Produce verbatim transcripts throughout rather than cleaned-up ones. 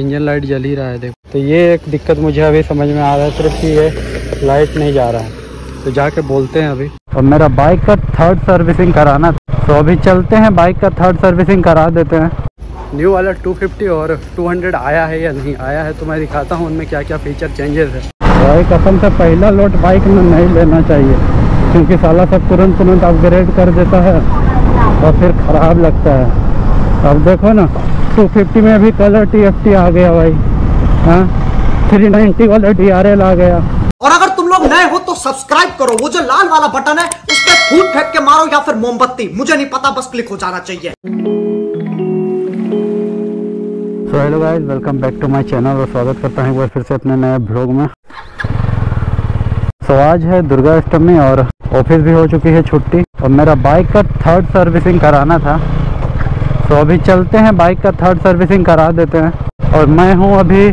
Engine light जल ही रहा है देखो। तो ये एक दिक्कत मुझे अभी समझ में आ रहा है सिर्फ कि ये लाइट नहीं जा रहा है, तो जाके बोलते हैं अभी। और मेरा बाइक का थर्ड सर्विसिंग कराना था, तो अभी चलते हैं बाइक का थर्ड सर्विसिंग करा देते हैं। न्यू वाला टू फिफ्टी और टू हंड्रेड आया है या नहीं आया है तो मैं दिखाता हूँ उनमें क्या क्या फीचर चेंजेस है। भाई कसम से पहला लोट बाइक में नहीं लेना चाहिए, क्योंकि साला सब तुरंत तुरंत अपग्रेड कर देता है और फिर ख़राब लगता है। अब देखो ना टू फिफ्टी में भी कलर टी एफ टी आ गया भाई, हाँ थ्री नाइंटी वाला डी आर एल आ गया। और अगर तुम लोग नए हो तो सब्सक्राइब करो, वो जो लाल वाला बटन है उस पर फूट फेंक के मारो या फिर मोमबत्ती, मुझे नहीं पता, बस क्लिक हो जाना चाहिए। तो hello guys, welcome back to my channel और स्वागत करता हूँ एक बार फिर से अपने नए ब्लॉग में। तो आज है दुर्गा अष्टमी और ऑफिस भी हो चुकी है छुट्टी, और मेरा बाइक का थर्ड सर्विसिंग कराना था, तो अभी चलते हैं बाइक का थर्ड सर्विसिंग करा देते हैं। और मैं हूँ अभी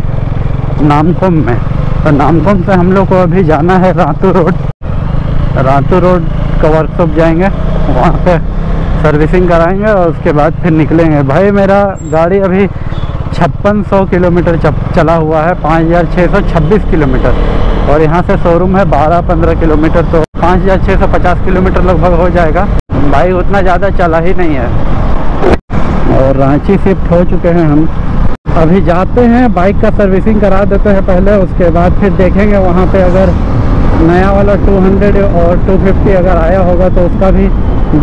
नामकुम में, तो नामकुम से हम लोग को अभी जाना है रातू रोड, रातू रोड का वर्कशॉप जाएंगे, वहाँ पर सर्विसिंग कराएँगे और उसके बाद फिर निकलेंगे। भाई मेरा गाड़ी अभी छप्पन सौ किलोमीटर चला हुआ है, पाँच हज़ार छः सौ छब्बीस किलोमीटर, और यहाँ से शोरूम है बारह पंद्रह किलोमीटर, तो पाँच हज़ार छः सौ पचास किलोमीटर लगभग हो जाएगा। भाई उतना ज़्यादा चला ही नहीं है। और रांची शिफ्ट हो चुके हैं हम, अभी जाते हैं बाइक का सर्विसिंग करा देते हैं पहले, उसके बाद फिर देखेंगे वहाँ पे अगर नया वाला टू हंड्रेड और टू फिफ्टी अगर आया होगा तो उसका भी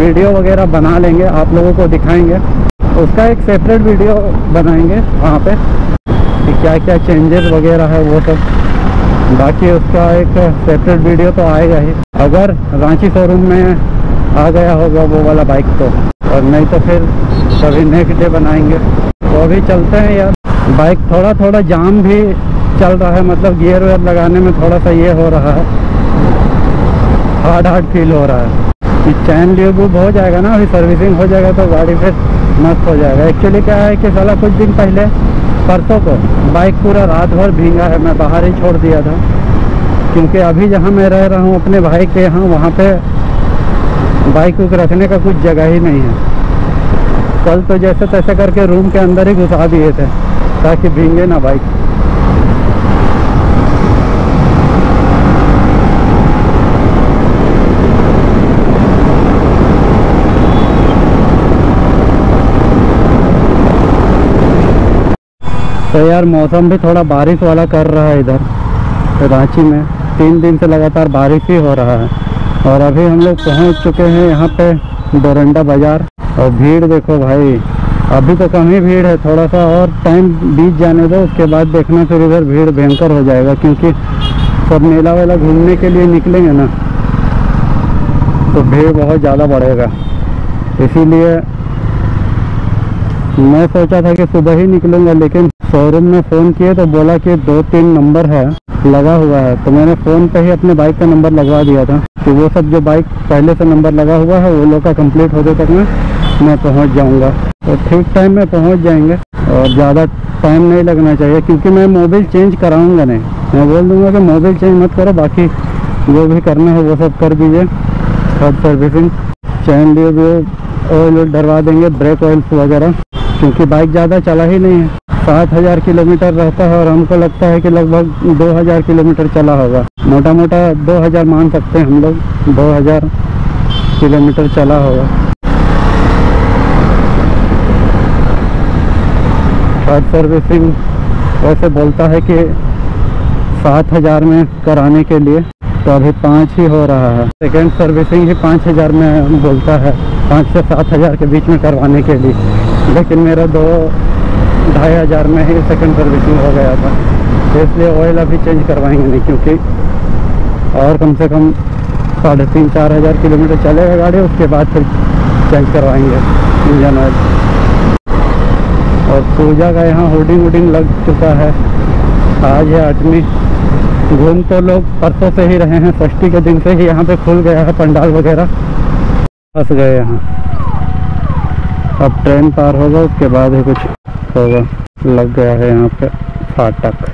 वीडियो वगैरह बना लेंगे, आप लोगों को दिखाएँगे, उसका एक सेपरेट वीडियो बनाएंगे वहाँ पे कि क्या क्या चेंजेस वगैरह है वो सब। तो बाकी उसका एक सेपरेट वीडियो तो आएगा ही अगर रांची शोरूम में आ गया होगा वो वाला बाइक तो, और नहीं तो फिर कभी नेक्स्ट डे बनाएंगे। तो अभी चलते हैं यार, बाइक थोड़ा थोड़ा जाम भी चल रहा है, मतलब गियर वेयर लगाने में थोड़ा सा ये हो रहा है, हार्ड हार्ड फील हो रहा है। चैन ल्यूब हो जाएगा ना, अभी सर्विसिंग हो जाएगा तो गाड़ी फिर मस्त हो जाएगा। एक्चुअली क्या है कि साला कुछ दिन पहले परसों को बाइक पूरा रात भर भींगा है, मैं बाहर ही छोड़ दिया था, क्योंकि अभी जहाँ मैं रह रहा हूँ अपने भाई के यहाँ, वहाँ पे बाइक उक रखने का कुछ जगह ही नहीं है। कल तो जैसे तैसे करके रूम के अंदर ही घुसा दिए थे ताकि भींगे ना बाइक। तो यार मौसम भी थोड़ा बारिश वाला कर रहा है इधर रांची में, तीन दिन से लगातार बारिश ही हो रहा है। और अभी हम लोग पहुंच चुके हैं यहाँ पे डोरंडा बाज़ार, और भीड़ देखो भाई, अभी तो कम ही भीड़ है, थोड़ा सा और टाइम बीत जाने दो, उसके बाद देखना फिर इधर भीड़ भयंकर हो जाएगा, क्योंकि सब मेला वेला घूमने के लिए निकलेंगे ना तो भीड़ बहुत ज़्यादा बढ़ेगा। इसीलिए मैं सोचा था कि सुबह ही निकलूँगा, लेकिन शोरूम में फ़ोन किए तो बोला कि दो तीन नंबर है लगा हुआ है, तो मैंने फ़ोन पे ही अपने बाइक का नंबर लगवा दिया था, कि वो सब जो बाइक पहले से नंबर लगा हुआ है वो लोग का कंप्लीट होते तक में मैं पहुंच जाऊंगा, तो ठीक टाइम में पहुंच जाएंगे और ज़्यादा टाइम नहीं लगना चाहिए। क्योंकि मैं मोबाइल चेंज कराऊँगा नहीं, मैं बोल दूँगा कि मोबाइल चेंज मत करो, बाकी जो भी करना है वो सब कर दीजिए, third servicing, chain lube, oil oil डरवा देंगे, ब्रेक ऑयल्स वगैरह, क्योंकि बाइक ज़्यादा चला ही नहीं है, सात हज़ार किलोमीटर रहता है और हमको लगता है कि लगभग दो हज़ार किलोमीटर चला होगा, मोटा मोटा दो हज़ार मान सकते हैं हम लोग, दो हज़ार किलोमीटर चला होगा। थर्ड सर्विसिंग वैसे बोलता है कि सात हज़ार में कराने के लिए, तो अभी पाँच ही हो रहा है। सेकेंड सर्विसिंग ही पाँच हज़ार में बोलता है, पाँच से सात हज़ार के बीच में करवाने के लिए, लेकिन मेरा दो ढाई हज़ार में ही सेकंड सर्विसिंग हो गया था, तो इसलिए ऑयल अभी चेंज करवाएंगे नहीं, क्योंकि और कम से कम साढ़े तीन चार हज़ार किलोमीटर चलेगा गाड़ी, उसके बाद फिर चेंज करवाएंगे इंजन ऑयल। और पूजा का यहाँ होर्डिंग वोडिंग लग चुका है, आज है आठवीं, घूम तो लोग परसों से ही रहे हैं, षष्ठी के दिन से ही यहाँ पे खुल गया है पंडाल वगैरह, फंस गए यहाँ। अब ट्रेन पार होगा उसके बाद ही कुछ होगा, लग गया है यहाँ पे फाटक,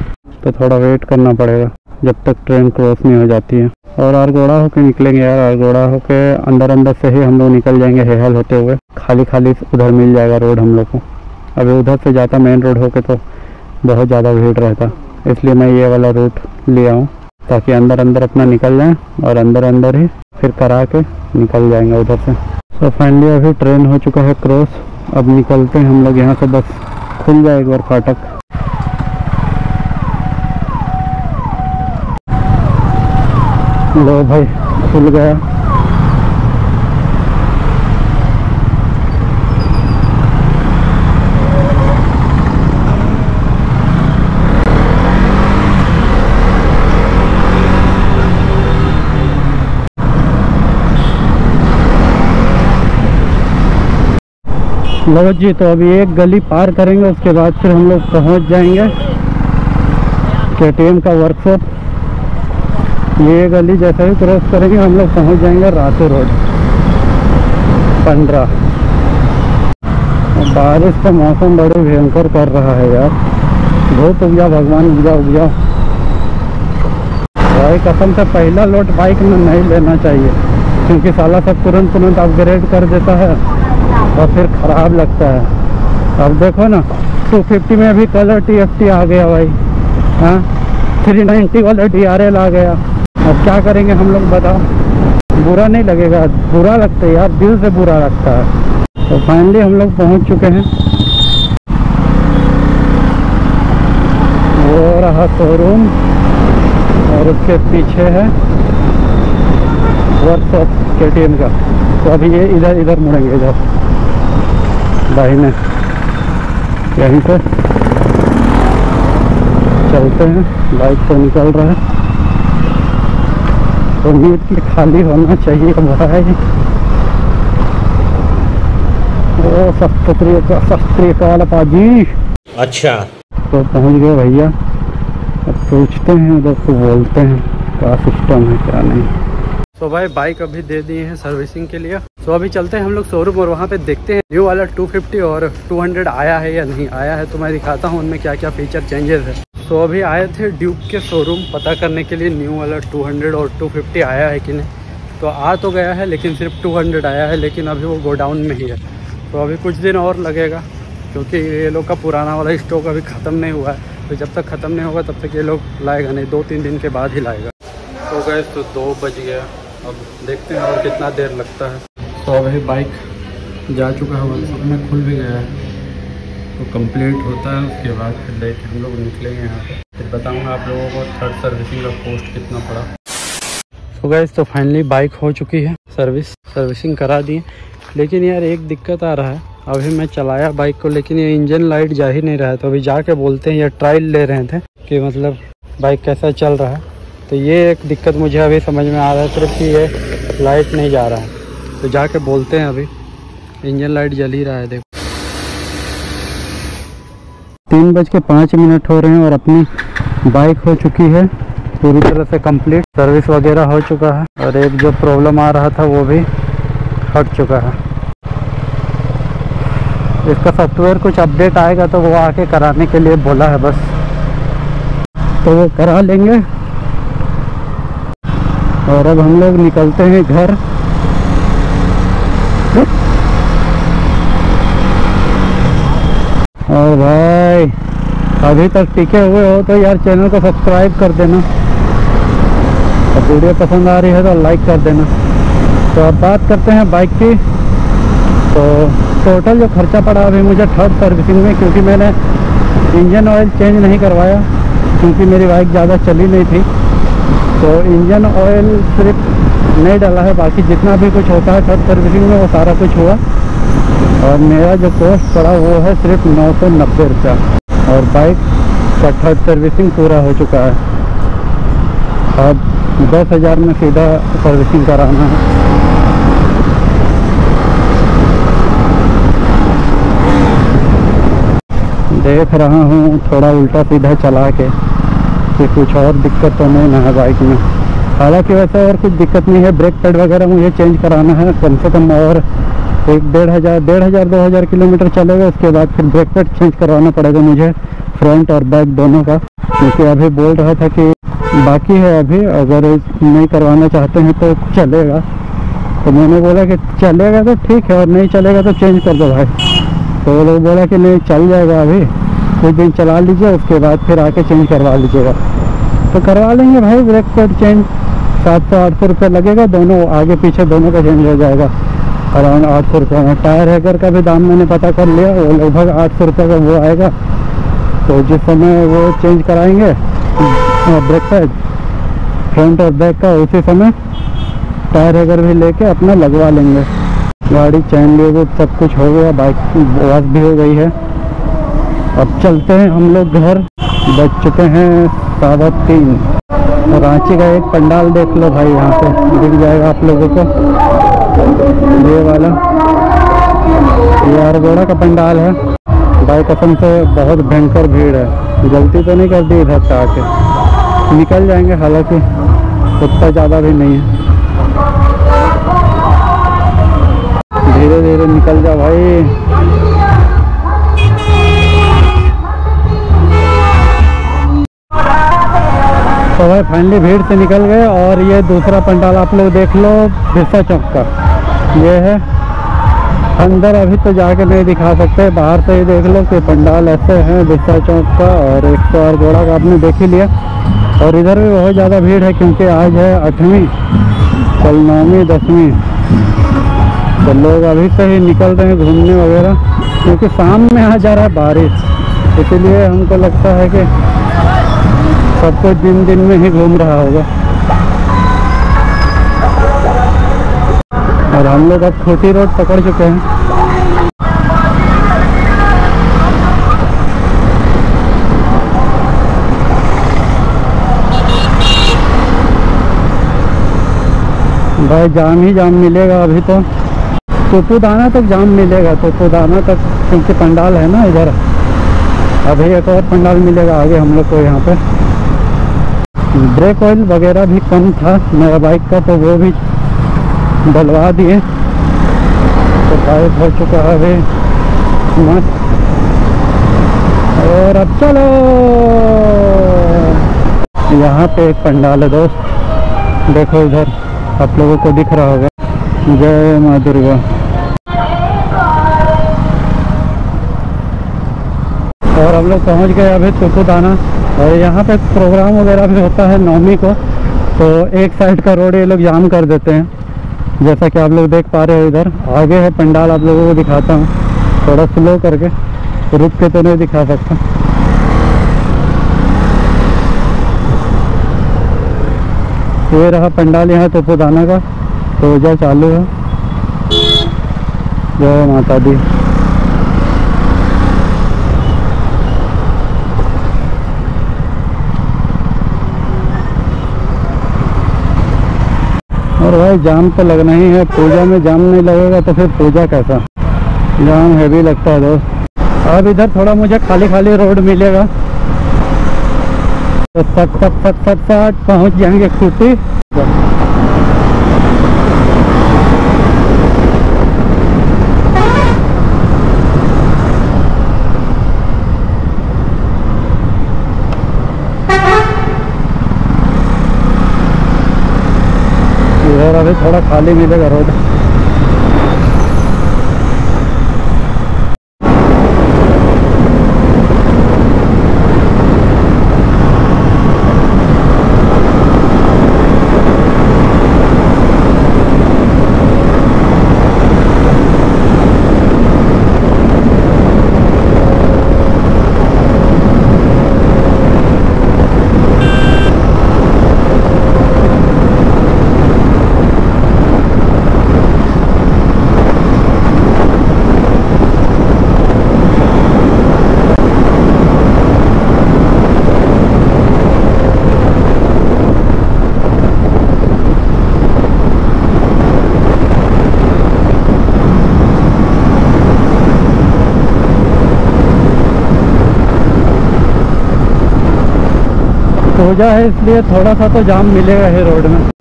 तो थोड़ा वेट करना पड़ेगा जब तक ट्रेन क्रॉस नहीं हो जाती है। और आरगोड़ा होके निकलेंगे यार, आरगोड़ा होके अंदर अंदर से ही हम लोग निकल जाएंगे हेहल होते हुए, खाली खाली उधर मिल जाएगा रोड हम लोग को। अभी उधर से जाता मेन रोड होके तो बहुत ज़्यादा हीट रहता, इसलिए मैं ये वाला रूट ले आऊँ ताकि अंदर अंदर अपना निकल जाए और अंदर अंदर ही फिर करा के निकल जाएंगे उधर से। सो फाइनली अभी ट्रेन हो चुका है क्रॉस, अब निकलते हैं हम लोग यहाँ से, बस खुल जाए एक बार फाटक। लो भाई खुल गया। लो जी, तो अभी एक गली पार करेंगे, उसके बाद फिर हम लोग पहुंच जाएंगे केटीएम का वर्कशॉप। ये गली जैसे ही क्रॉस करेंगे हम लोग पहुंच जाएंगे रातू रोड पंद्रह। बारिश का मौसम बड़े भयंकर कर रहा है यार, बहुत उपजा भगवान उपजा उपजा भाई कसम से। पहला लोट बाइक में नहीं लेना चाहिए क्योंकि साला सब तुरंत तुरंत अपग्रेड कर देता है और फिर ख़राब लगता है। अब देखो ना टू फिफ्टी में भी कलर टी एफ टी आ गया भाई, हाँ थ्री नाइंटी वाला डी आर एल आ गया। अब क्या करेंगे हम लोग बताओ, बुरा नहीं लगेगा? बुरा लगता है यार, दिल से बुरा लगता है। तो फाइनली हम लोग पहुंच चुके हैं, वो रहा शोरूम और उसके पीछे है वर्कशॉप के टी एम का। तो अभी ये इधर इधर मुड़ेंगे, इधर दाहिने यहीं पर चलते हैं। बाइक तो निकल रहा है, तो मीट की खाली होना चाहिए भाई। ओ सस्त्री का सस्त्री काल पाजी। अच्छा तो पहुंच गए भैया, अब पूछते हैं उधर को, बोलते हैं क्या सिस्टम है क्या नहीं। तो भाई बाइक अभी दे दी है सर्विसिंग के लिए। तो अभी चलते हैं हम लोग शोरूम और वहाँ पे देखते हैं न्यू वाला टू फिफ्टी और टू हंड्रेड आया है या नहीं आया है, तो मैं दिखाता हूँ उनमें क्या क्या फीचर चेंजेस है। तो अभी आए थे ड्यूक के शोरूम पता करने के लिए न्यू वाला टू हंड्रेड और टू फिफ्टी आया है कि नहीं। तो आ तो गया है लेकिन सिर्फ टू हंड्रेड आया है, लेकिन अभी वो गोडाउन में ही है। तो अभी कुछ दिन और लगेगा क्योंकि ये लोग का पुराना वाला स्टॉक अभी ख़त्म नहीं हुआ है। तो जब तक ख़त्म नहीं होगा तब तक ये लोग लाएगा नहीं, दो तीन दिन के बाद ही लाएगा। तो गए तो दो बज गया, अब देखते हैं और कितना देर लगता है। तो अभी बाइक जा चुका है वर्कशॉप में, खुल भी गया है, तो कंप्लीट होता है उसके बाद फिर लेके हम लोग निकलेंगे यहाँ से। फिर बताऊँगा आप लोगों को थर्ड सर्विसिंग का कॉस्ट कितना पड़ा। तो गाइस तो फाइनली बाइक हो चुकी है सर्विस, सर्विसिंग करा दी। लेकिन यार एक दिक्कत आ रहा है, अभी मैं चलाया बाइक को लेकिन ये इंजन लाइट जा ही नहीं रहा है। तो अभी जाके बोलते हैं या ट्रायल ले रहे थे कि मतलब बाइक कैसा चल रहा है। तो ये एक दिक्कत मुझे अभी समझ में आ रहा है सिर्फ कि ये लाइट नहीं जा रहा है। तो जाके बोलते हैं, अभी इंजन लाइट जल ही रहा है। देखो तीन बज के पाँच मिनट हो रहे हैं और अपनी बाइक हो चुकी है पूरी तरह से कंप्लीट, सर्विस वगैरह हो चुका है और एक जो प्रॉब्लम आ रहा था वो भी हट चुका है। इसका सॉफ्टवेयर कुछ अपडेट आएगा तो वो आके कराने के लिए बोला है बस, तो वो करा लेंगे। और अब हम लोग निकलते हैं घर। और भाई अभी तक टिके हुए हो तो यार चैनल को सब्सक्राइब कर देना, और वीडियो पसंद आ रही है तो लाइक कर देना। तो अब बात करते हैं बाइक की। तो टोटल जो खर्चा पड़ा अभी मुझे थर्ड सर्विसिंग में, क्योंकि मैंने इंजन ऑयल चेंज नहीं करवाया क्योंकि मेरी बाइक ज़्यादा चली नहीं थी, तो इंजन ऑयल सिर्फ नहीं डाला है। बाकी जितना भी कुछ होता है थर्ड सर्विसिंग में वो सारा कुछ हुआ। और मेरा जो कॉस्ट पड़ा वो है सिर्फ नौ सौ नब्बे रुपया, और बाइक का थर्ड सर्विसिंग पूरा हो चुका है। अब दस हज़ार में सीधा सर्विसिंग कराना है। देख रहा हूँ थोड़ा उल्टा सीधा चला के कि कुछ और दिक्कत तो नहीं ना है बाइक में, हालांकि वैसे और कुछ दिक्कत नहीं है। ब्रेक पैड वगैरह मुझे चेंज कराना है कम से कम, और एक डेढ़ हज़ार डेढ़ हज़ार दो हज़ार किलोमीटर चलेगा, उसके बाद फिर ब्रेक पैड चेंज करवाना पड़ेगा मुझे फ्रंट और बैक दोनों का। क्योंकि अभी बोल रहा था कि बाकी है अभी, अगर नहीं करवाना चाहते हैं तो चलेगा। तो मैंने बोला कि चलेगा तो ठीक है और नहीं चलेगा तो चेंज कर दो भाई। तो वो लोग बोला कि नहीं चल जाएगा अभी, एक दिन चला लीजिए, उसके बाद फिर आके चेंज करवा लीजिएगा। तो करवा लेंगे भाई, ब्रेक पैड चेंज सात सौ आठ सौ रुपये लगेगा, दोनों आगे पीछे दोनों का चेंज हो जाएगा अराउंड आठ सौ रुपये में। टायर हैकर का भी दाम मैंने पता कर लिया, वो लगभग आठ सौ रुपये का वो आएगा। तो जिस समय वो चेंज कराएंगे ब्रेक पैड फ्रंट और बैक का, उसी समय टायर हैकर भी लेके अपना लगवा लेंगे। गाड़ी चैन भी सब कुछ हो गया, बाइक वॉश भी हो गई है। अब चलते हैं हम लोग घर। बज चुके हैं साढ़े तीन। रांची का एक पंडाल देख लो भाई, यहाँ से दिख जाएगा आप लोगों को, ये वाला ये अरगोड़ा का पंडाल है भाई। कसम से बहुत भयंकर भीड़ है। गलती तो नहीं कर दी इधर से आके, निकल जाएंगे, हालांकि उतना ज़्यादा भी नहीं है। धीरे धीरे निकल जा भाई। तो भाई फाइनली भीड़ से निकल गए। और ये दूसरा पंडाल आप लोग देख लो, भिस्सा चौक का ये है। अंदर अभी तो जाके नहीं दिखा सकते, बाहर से ही देख लो कि पंडाल ऐसे हैं भिस्सा चौक का। और एक तो अरगोड़ा का आपने देख ही लिया। और इधर भी बहुत ज़्यादा भीड़ है क्योंकि आज है आठवीं, कल नौवीं दसवीं। तो लोग अभी से ही निकल रहे हैं घूमने वगैरह, क्योंकि शाम में आ जा रहा है बारिश, इसीलिए हमको लगता है कि सब कुछ दिन दिन में ही घूम रहा होगा। और हम लोग अब छोटी रोड पकड़ चुके हैं। भाई जाम ही जाम मिलेगा अभी तो, तोपुदाना तक जाम मिलेगा, तोपुदाना तक क्योंकि पंडाल है ना इधर। अभी एक और पंडाल मिलेगा आगे हम लोग को। यहाँ पे ब्रेक ऑयल वगैरह भी कम था मेरा बाइक का, तो वो भी डलवा दिए। तो बाइक हो चुका है अभी मस्त। और अब चलो, यहाँ पे एक पंडाल है दोस्त, देखो इधर आप लोगों को दिख रहा होगा। जय माँ दुर्गा। और हम लोग पहुँच गए अभी तोपुदाना। और यहाँ पे प्रोग्राम वगैरह भी होता है नौमी को, तो एक साइड का रोड ये लोग जाम कर देते हैं, जैसा कि आप लोग देख पा रहे हो। इधर आगे है पंडाल, आप लोगों को दिखाता हूँ थोड़ा स्लो करके, रुक के तो नहीं दिखा सकता। ये रहा पंडाल यहाँ तोपुदाना का, पूजा चालू है। जय माता दी। और भाई जाम तो लगना ही है, पूजा में जाम नहीं लगेगा तो फिर पूजा कैसा। जाम हैवी लगता है दोस्त। अब इधर थोड़ा मुझे खाली खाली रोड मिलेगा, तो सट सट सट सट सट पहुँच जाएंगे खूटी। अभी थोड़ा खाली मिलेगा रोड। पूजा है इसलिए थोड़ा सा तो जाम मिलेगा है रोड में।